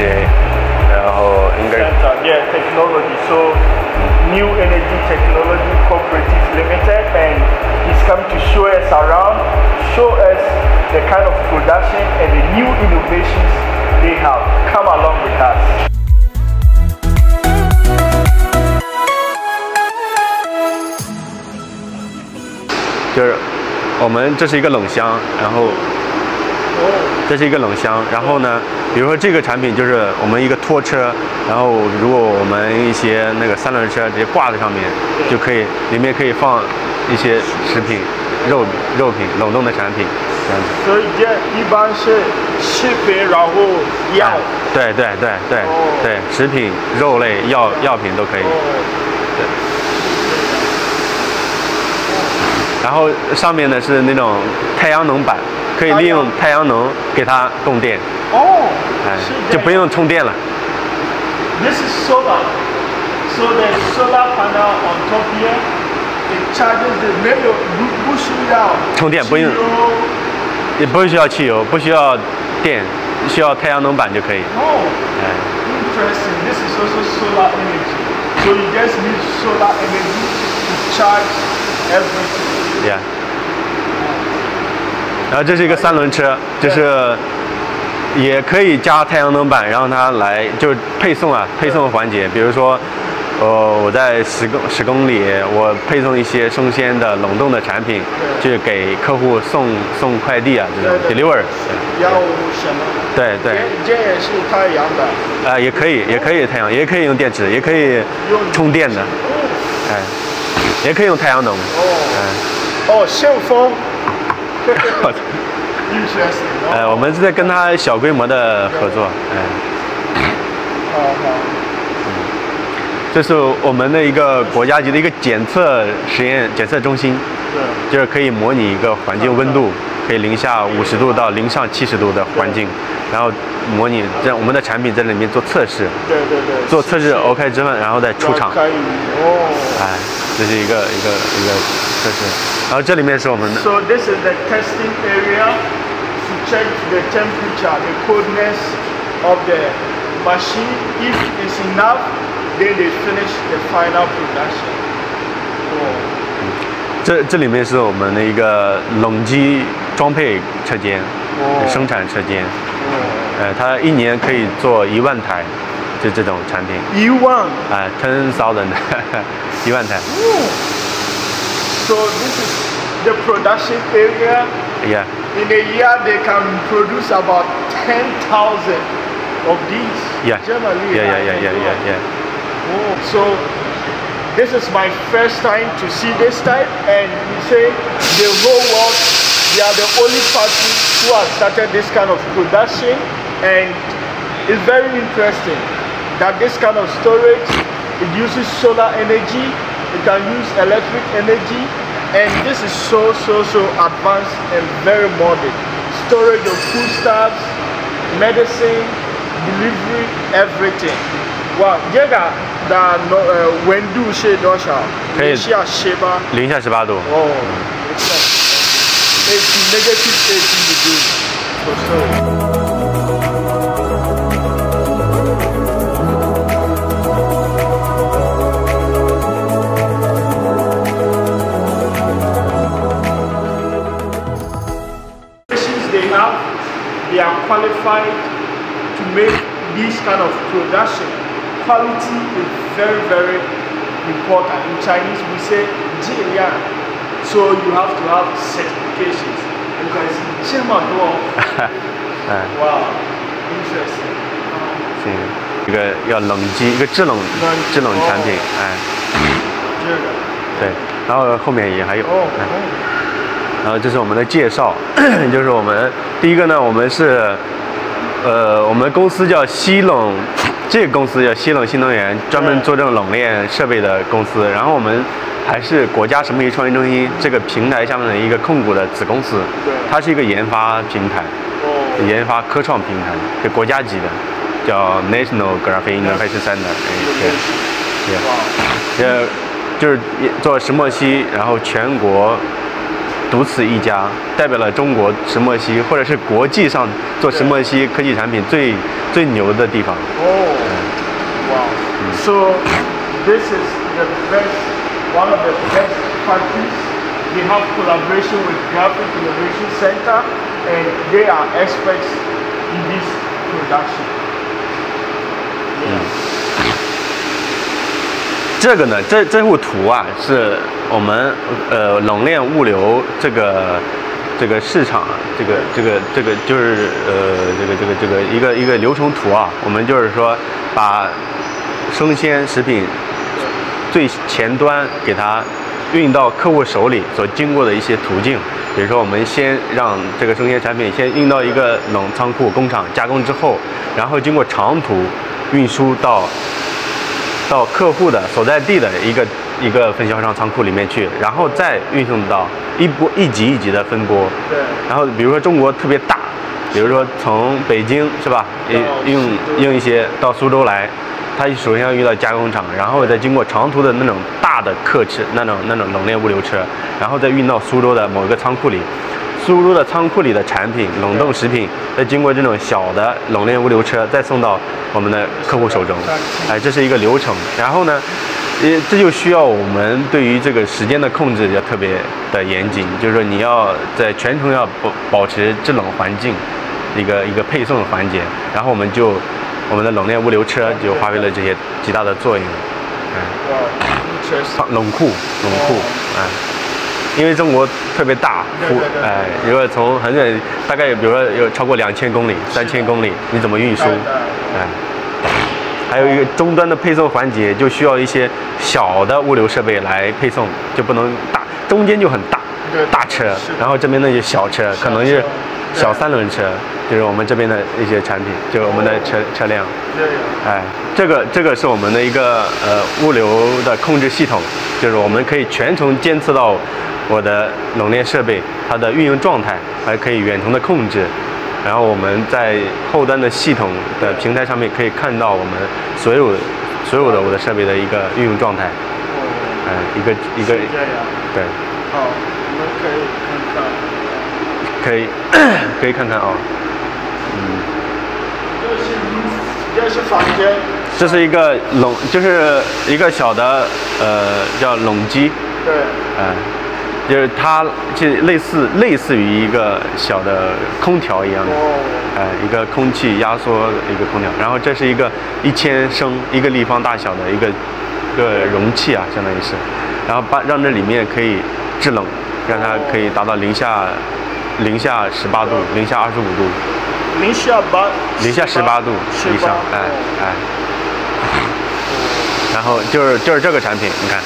Technology， 然后应该。Yeah, technology. So New Energy Technology Cooperative Limited, and it's come to show us around, show us the kind of production and the new innovations they have come along with us.就是我们这是一个冷箱，然后这是一个冷箱，然后呢，比如说这个产品就是我们一个拖车，然后如果我们一些那个三轮车直接挂在上面，就可以里面可以放一些食品、肉品、冷冻的产品这样子。所以这一般是食品，然后药。对，食品、肉类、药品都可以。对。然后上面呢是那种太阳能板，可以利用太阳能给它供电。哦，哎，就不用充电了。This is solar, so the solar panel on top here, it charges the metal,不需要充电，不用，也不需要汽油，不需要电，需要太阳能板就可以。哦，哎 ，Interesting. This is also solar energy, so you guys need solar energy to charge. Yeah. 然后这是一个三轮车，就是也可以加太阳能板，让它来就是配送环节。比如说，我在10公里，我配送一些生鲜的冷冻的产品，去给客户送快递啊，这种 deliver。要什么？对。这也是太阳的。也可以太阳，也可以用电池，也可以充电的。哎。也可以用太阳能。哦，旋风。我们是在跟他小规模的合作。这是我们的一个国家级的一个检测中心。就是可以模拟一个环境温度，可以零下50度到零上70度的环境，然后模拟在我们的产品在里面做测试。对。做测试 OK 之后，然后再出厂。这是一个测试，然后这里面是我们的。So this is the testing area to check the temperature, the coldness of the machine. If it's enough, then they finish the final production. 这里面是我们的一个冷机装配车间，生产车间。它一年可以做1万台。就这种产品，1万，10,000，1万台。So this is the production area. Yeah. In a year, they can produce about 10,000 of these. Yeah. Yeah. Oh, so this is my first time to see this type, and you say the whole world, they are the only party who have started this kind of production, and it's very interesting. That this kind of storage, it uses solar energy, it can use electric energy, and this is so advanced and very modern. Storage of foodstuffs, medicine, delivery, everything. Wow, Jega, that when do she does her? 零下18度。哦，it's -18 degrees for sure. They are qualified to make this kind of production. Quality is very important. In Chinese we say "jilian," so you have to have certifications. Because wow, interesting. 一个制冷产品，对，然后后面也还有。然后这是我们的介绍，就是我们第一个呢，我们是，我们公司叫西冷，这个公司叫西冷新能源，专门做这种冷链设备的公司。然后我们还是国家什么创新中心这个平台下面的一个控股的子公司，它是一个研发平台，研发科创平台，是国家级的，叫 National Graphene Research Center，就是做石墨烯，然后全国。独此一家，代表了中国石墨烯，或者是国际上做石墨烯科技产品最牛的地方。Oh, wow! So this is the best, one of the best factories. We have collaboration with Graphene Innovation Center, and they are experts in this production. Yes. 这个呢，这幅图啊，是我们冷链物流这个市场，这个就是这个一个流程图啊。我们就是说，把生鲜食品最前端给它运到客户手里所经过的一些途径。比如说，我们先让这个生鲜产品先运到一个冷仓库工厂加工之后，然后经过长途运输到客户的所在地的一个分销商仓库里面去，然后再运送到一级一级的分拨。对。然后比如说中国特别大，比如说从北京是吧，用一些到苏州来，它首先要遇到加工厂，然后再经过长途的那种大的客车，那种冷链物流车，然后再运到苏州的某一个仓库里。苏州的仓库里的产品，冷冻食品，再经过这种小的冷链物流车，再送到我们的客户手中。哎，这是一个流程。然后呢，这就需要我们对于这个时间的控制要特别的严谨，就是说你要在全程要保持制冷环境，一个配送的环节。然后我们的冷链物流车就发挥了这些极大的作用。嗯，冷库，哎。 因为中国特别大，哎，如果从很远，大概比如说有超过2000公里、3000公里，你怎么运输？哎，还有一个终端的配送环节，就需要一些小的物流设备来配送，就不能大，中间就很大车，然后这边呢就小车，可能是小3轮车，就是我们这边的一些产品，就是我们的车辆。哎，这个是我们的一个物流的控制系统，就是我们可以全程监测到。 我的冷链设备，它的运营状态还可以远程的控制，然后我们在后端的系统的平台上面可以看到我们所有的我的设备的一个运营状态，嗯，一个对，哦，我们可以看看啊，嗯，这是房间，这是一个冷，就是一个小的叫冷机，对，嗯。 就是它，就类似于一个小的空调一样的，哎，一个空气压缩的一个空调。然后这是一个1000升一个立方大小的一个容器啊，相当于是，然后让这里面可以制冷，让它可以达到零下18度、零下25度、零下18度以上，哎哎。然后就是这个产品，你看。